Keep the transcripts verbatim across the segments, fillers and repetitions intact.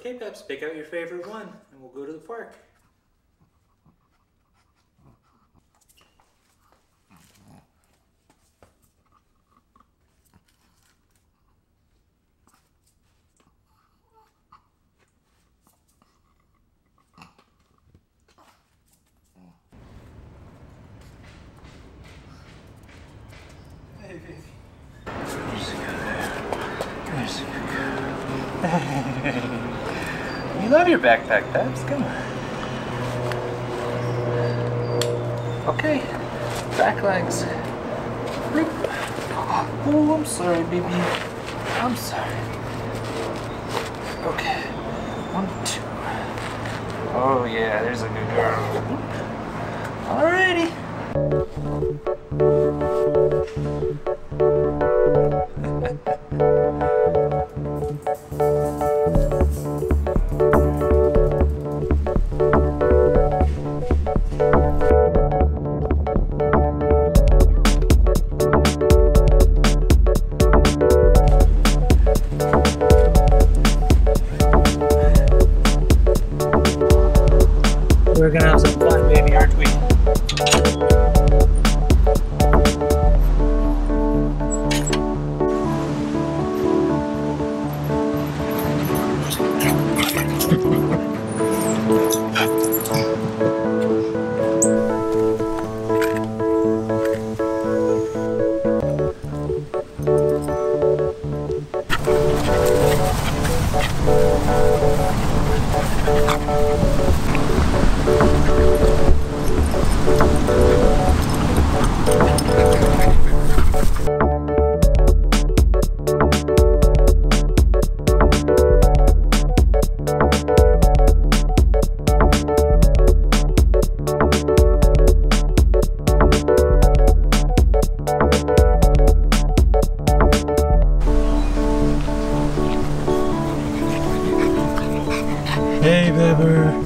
Okay, Peps, pick out your favorite one and we'll go to the park. Hey, baby. There's a good, there's a good. You love your backpack, Peps. Come on. Okay, back legs. Oh, I'm sorry, baby. I'm sorry. Okay, one, two. Oh yeah, there's a good girl. Alrighty. We're gonna have some fun, baby, aren't we? Hey, Pepper.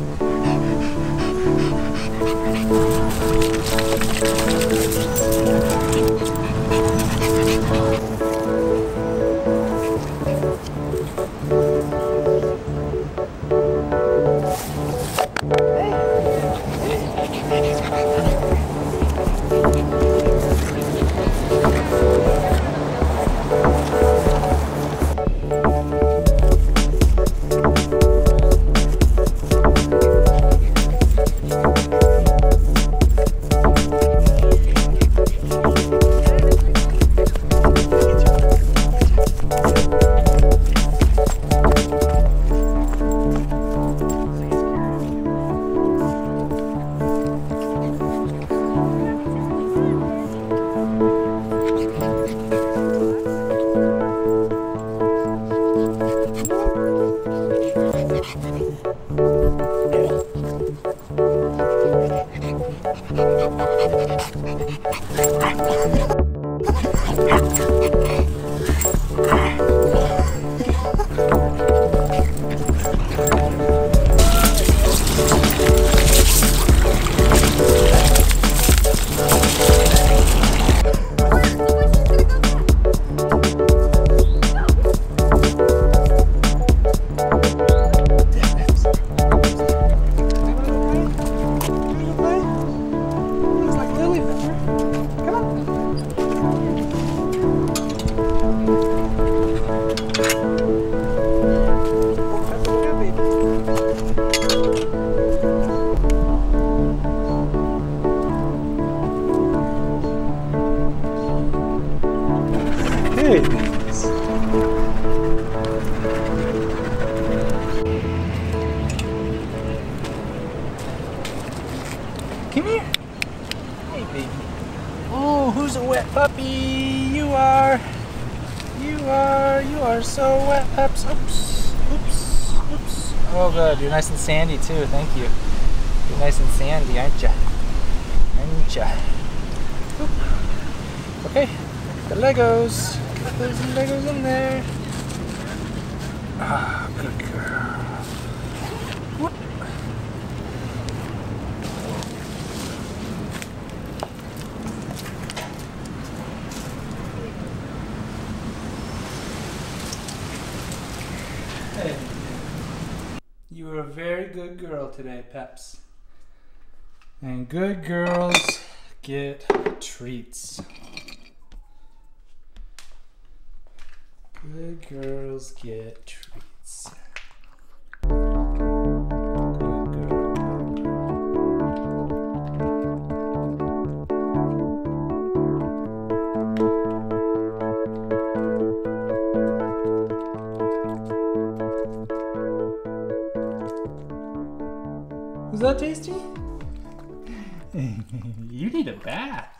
Come here. Hey, baby. Oh, who's a wet puppy? You are. You are. You are so wet, Peps. Oops. Oops. Oops. Oh, good. You're nice and sandy, too. Thank you. You're nice and sandy, aren't ya? Aren't ya? Oop. Okay. The Legos. There's some Legos in there. Ah, oh, good girl. Whoop. You were a very good girl today, Peps. And good girls get treats. Good girls get treats. Was that tasty? You need a bath.